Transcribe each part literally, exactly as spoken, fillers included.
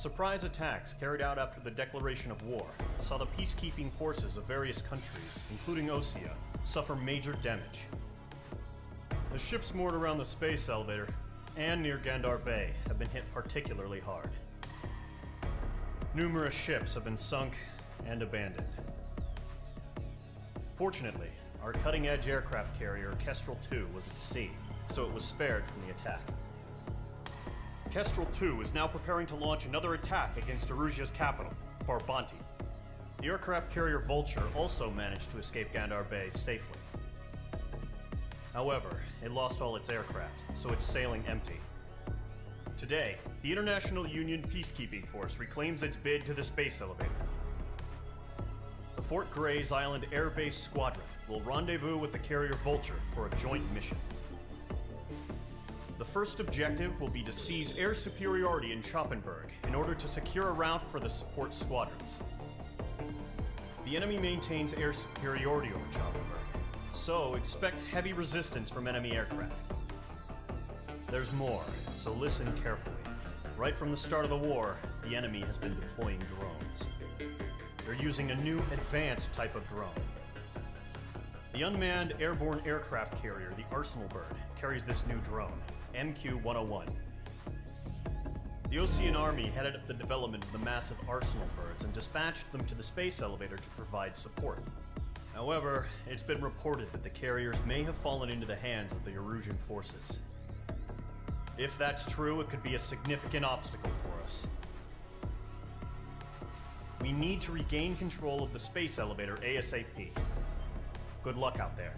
surprise attacks carried out after the declaration of war saw the peacekeeping forces of various countries, including Osea, suffer major damage. The ships moored around the space elevator and near Gandhar Bay have been hit particularly hard. Numerous ships have been sunk and abandoned. Fortunately, our cutting-edge aircraft carrier Kestrel two was at sea, so it was spared from the attack. Kestrel two is now preparing to launch another attack against Erusia's capital, Farbanti. The aircraft carrier Vulture also managed to escape Gandhar Bay safely. However, it lost all its aircraft, so it's sailing empty. Today, the International Union Peacekeeping Force reclaims its bid to the space elevator. The Fort Gray's Island Air Base Squadron will rendezvous with the carrier Vulture for a joint mission. The first objective will be to seize air superiority in Choppenburg in order to secure a route for the support squadrons. The enemy maintains air superiority over Choppenburg, so expect heavy resistance from enemy aircraft. There's more, so listen carefully. Right from the start of the war, the enemy has been deploying drones. They're using a new advanced type of drone. The unmanned airborne aircraft carrier, the Arsenal Bird, carries this new drone, M Q one oh one. The Ocean Army headed up the development of the massive Arsenal Birds and dispatched them to the space elevator to provide support. However, it's been reported that the carriers may have fallen into the hands of the Erusian forces. If that's true, it could be a significant obstacle for us. We need to regain control of the space elevator ASAP. Good luck out there.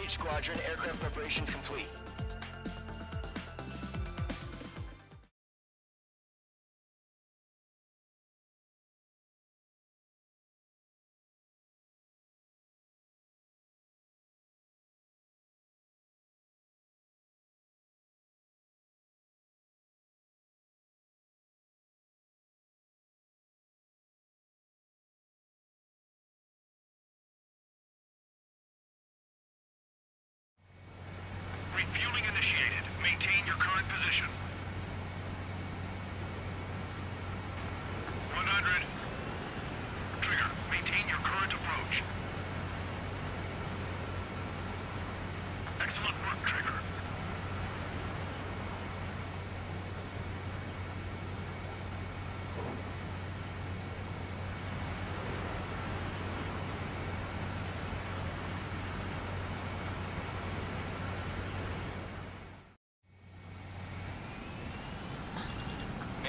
Mage Squadron aircraft preparations complete. Refueling initiated. Maintain your current position. one hundred. Trigger, maintain your current approach. Excellent work, Trigger.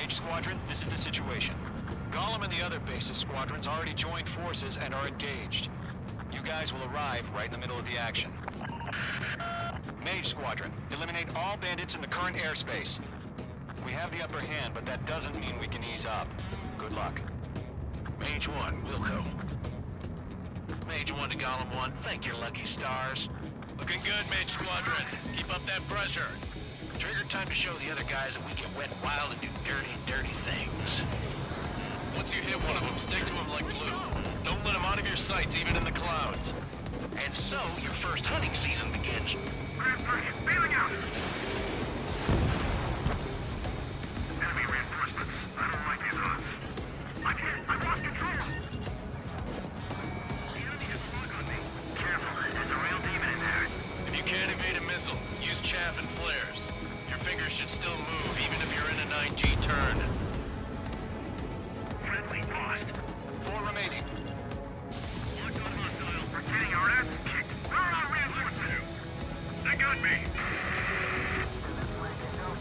Squadron, this is the situation. Golem and the other bases squadrons already joined forces and are engaged. You guys will arrive right in the middle of the action. Mage Squadron, eliminate all bandits in the current airspace. We have the upper hand, but that doesn't mean we can ease up. Good luck. Mage one, Wilco. Mage one to Golem one, thank your lucky stars. Looking good, Mage Squadron. Keep up that pressure. Trigger, time to show the other guys that we get wet and wild and do dirty, dirty things. Once you hit one of them, stick to him like glue. Don't let him out of your sights, even in the clouds. And so, your first hunting season begins. Grab target, bailing out! Enemy reinforcements. I don't like these odds. I'm hit! I've lost control! The enemy has slung on me. Careful, there's a real demon in there. If you can't evade a missile, use chaff and flares. Fingers should still move, even if you're in a nine G turn. Friendly lost. Four remaining. One gun hostile. We're getting our ass kicked. Where are our reinforcements? Shoot me!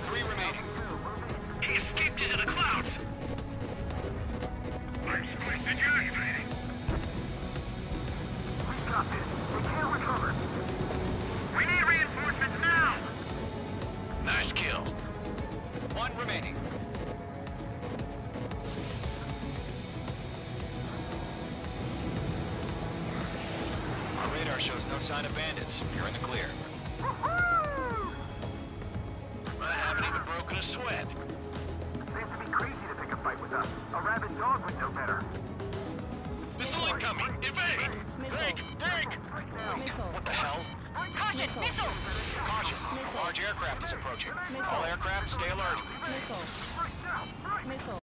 Three remaining. He escaped into the clouds! I'm split to Johnny. We stopped it. We can't recover. We need reinforcements now! Nice kill. One remaining. Our radar shows no sign of bandits. You're in the clear. Woohoo! I haven't even broken a sweat. They have to be crazy to pick a fight with us. A rabid dog would know better. Missile incoming! Evade! Break! Break! Wait, what the hell? Caution! Missiles! Caution! A large aircraft is approaching. All aircraft, stay alert. Missile.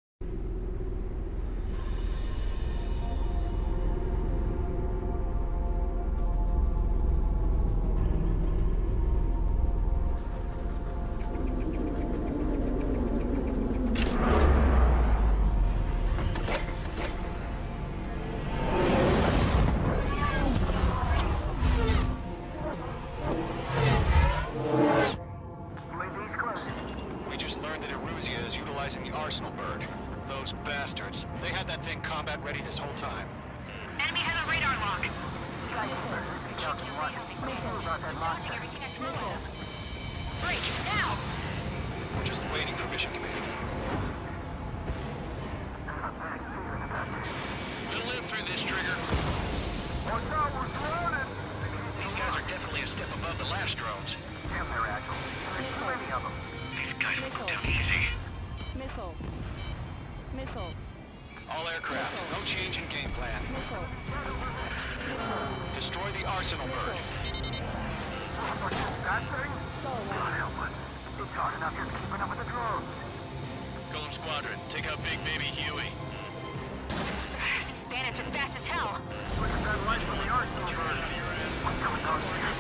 Arsenal Bird. Those bastards. They had that thing combat ready this whole time. Enemy has a radar lock. Break now! We're just waiting for mission command. We'll live through this, Trigger. Watch out, we're surrounded! These guys are definitely a step above the last drones. Damn, they're agile. There's too many of them. These guys will go down easy. Missile. Missile. All aircraft. Missile. No change in game plan. Missile. Missile. Destroy the Arsenal Bird. That thing? God help us. It's hard enough just keeping up with the drones. Golem Squadron, take out Big Baby Huey. These bandits are fast as hell. Look at that light from the Arsenal Bird. What's going on here?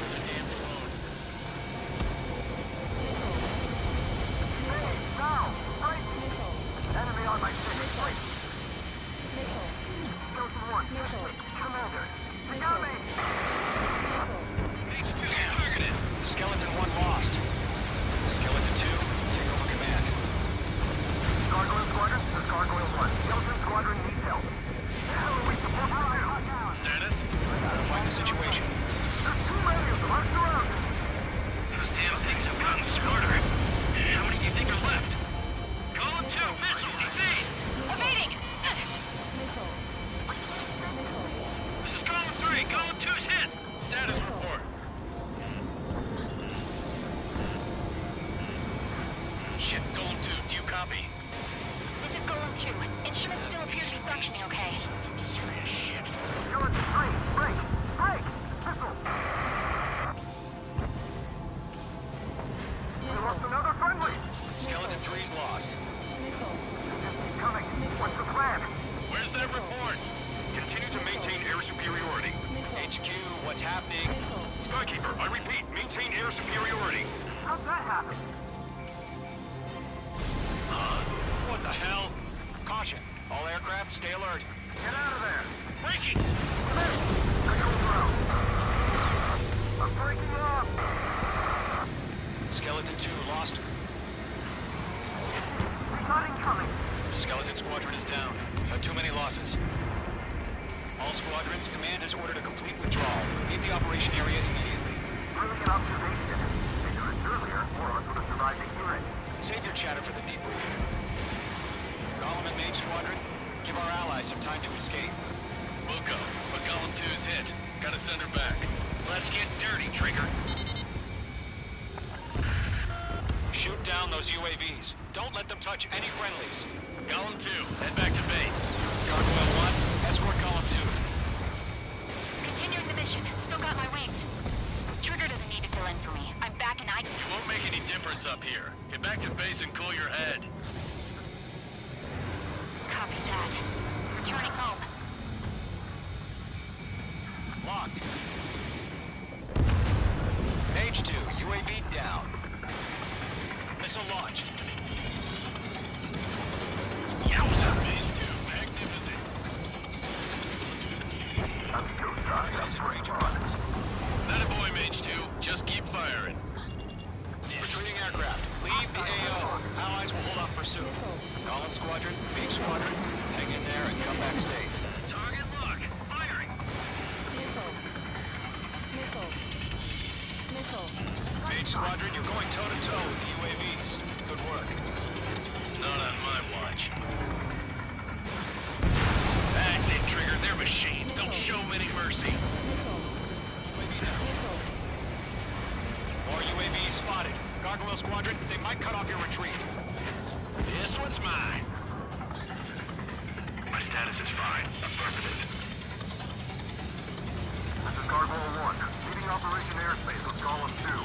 Stay alert. Get out of there. Breaking. I'm breaking up. Skeleton two lost. We got incoming. Skeleton Squadron is down. We've had too many losses. All squadrons, command is ordered a complete withdrawal. Leave the operation area immediately. Brilliant observation. They did it earlier, or I would have survived the hearing. Save your chatter for the debriefing. Golem and Mage Squadron. Give our allies some time to escape. We'll go, but Golem two's hit. Gotta send her back. Let's get dirty, Trigger. Shoot down those U A Vs. Don't let them touch any friendlies. Golem two, head back to base. Gargoyle one, escort Golem two. Continuing the mission. Still got my wings. Trigger doesn't need to fill in for me. I'm back in I C. It won't make any difference up here. Get back to base and cool your head. Returning home. Locked. H two, U A V down. Missile launched. Yowza! H two, magnificent. I'm still trying. That boy, Mage two. Just keep firing. aircraft. Leave the A O. Allies will hold off pursuit. Golem Squadron, Beak Squadron, hang in there and come back safe. Target lock. Firing. Missile. Missile. Missile. Beak Squadron, you're going toe-to-toe with the U A Vs. Good work. Not on my watch. That's it, Trigger. They're machines. Don't show many mercy. More U A Vs spotted. Gargoyle Squadron, they might cut off your retreat. This one's mine. My status is fine. Affirmative. This is Gargoyle one. Leaving Operation Airspace with Golem two.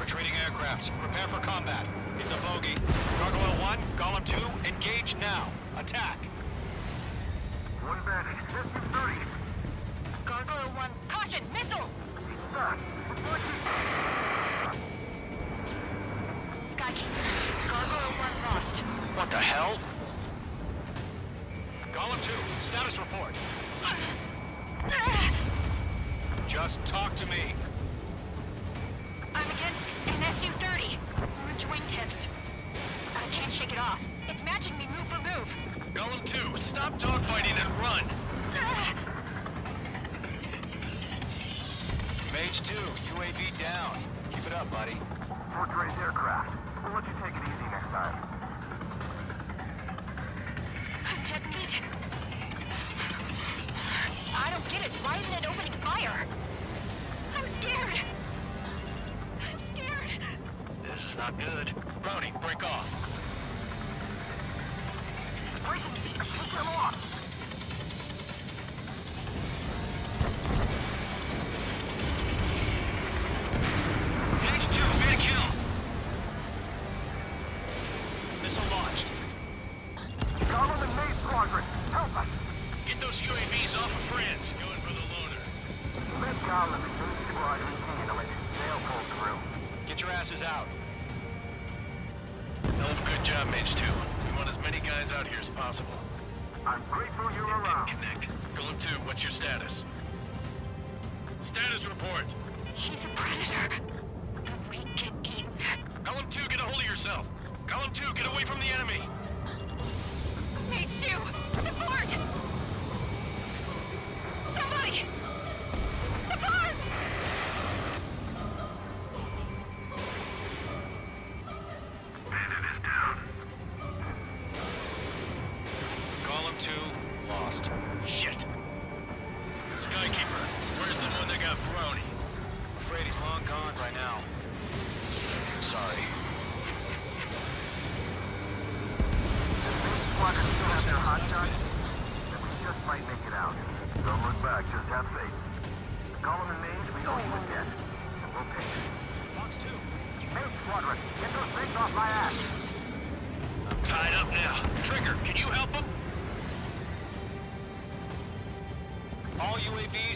Retreating aircrafts. Prepare for combat. It's a bogey. Gargoyle one, Golem two, engage now. Attack. One bandit. fifteen thirty. Gargoyle one, caution, missile! Sky King, Gargoyle one lost. What the hell? Golem two, status report. Just talk to me. I'm against an S U thirty. Orange wingtips. I can't shake it off. It's matching me move for move. Golem two, stop dogfighting and run. Mage two, U A V down. Keep it up, buddy. Fortress aircraft. We'll let you take it easy next time. I'm dead meat. I don't get it. Why isn't it opening fire? I'm scared. I'm scared. This is not good. Brownie, break off. Break it. Take them off.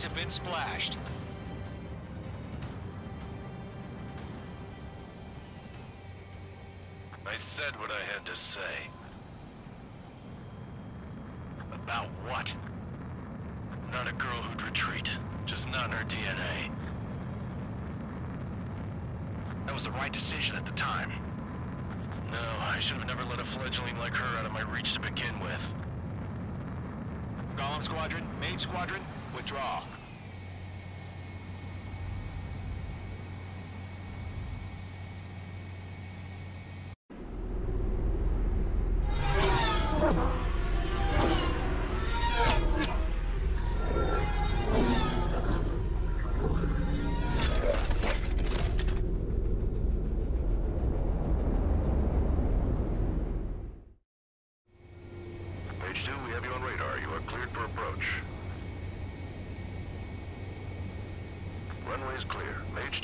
Have been splashed. I said what I had to say. About what? Not a girl who'd retreat, just not in her D N A. That was the right decision at the time. No, I should have never let a fledgling like her out of my reach to begin with. Golem Squadron, Mage Squadron, withdraw. Mage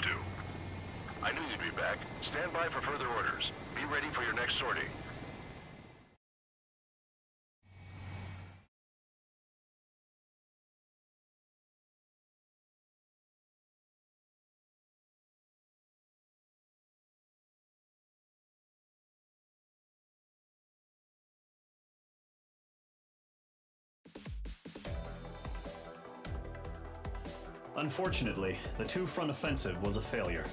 two. I knew you'd be back. Stand by for further orders. Be ready for your next sortie. Unfortunately, the two-front offensive was a failure.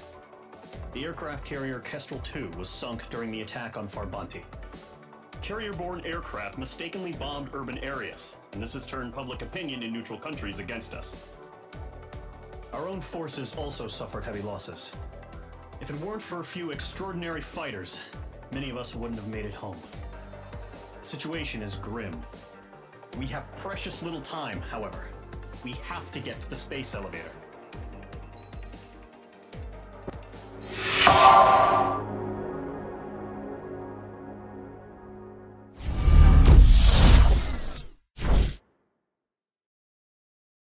The aircraft carrier Kestrel two was sunk during the attack on Farbanti. Carrier-borne aircraft mistakenly bombed urban areas, and this has turned public opinion in neutral countries against us. Our own forces also suffered heavy losses. If it weren't for a few extraordinary fighters, many of us wouldn't have made it home. The situation is grim. We have precious little time, however. We have to get to the space elevator.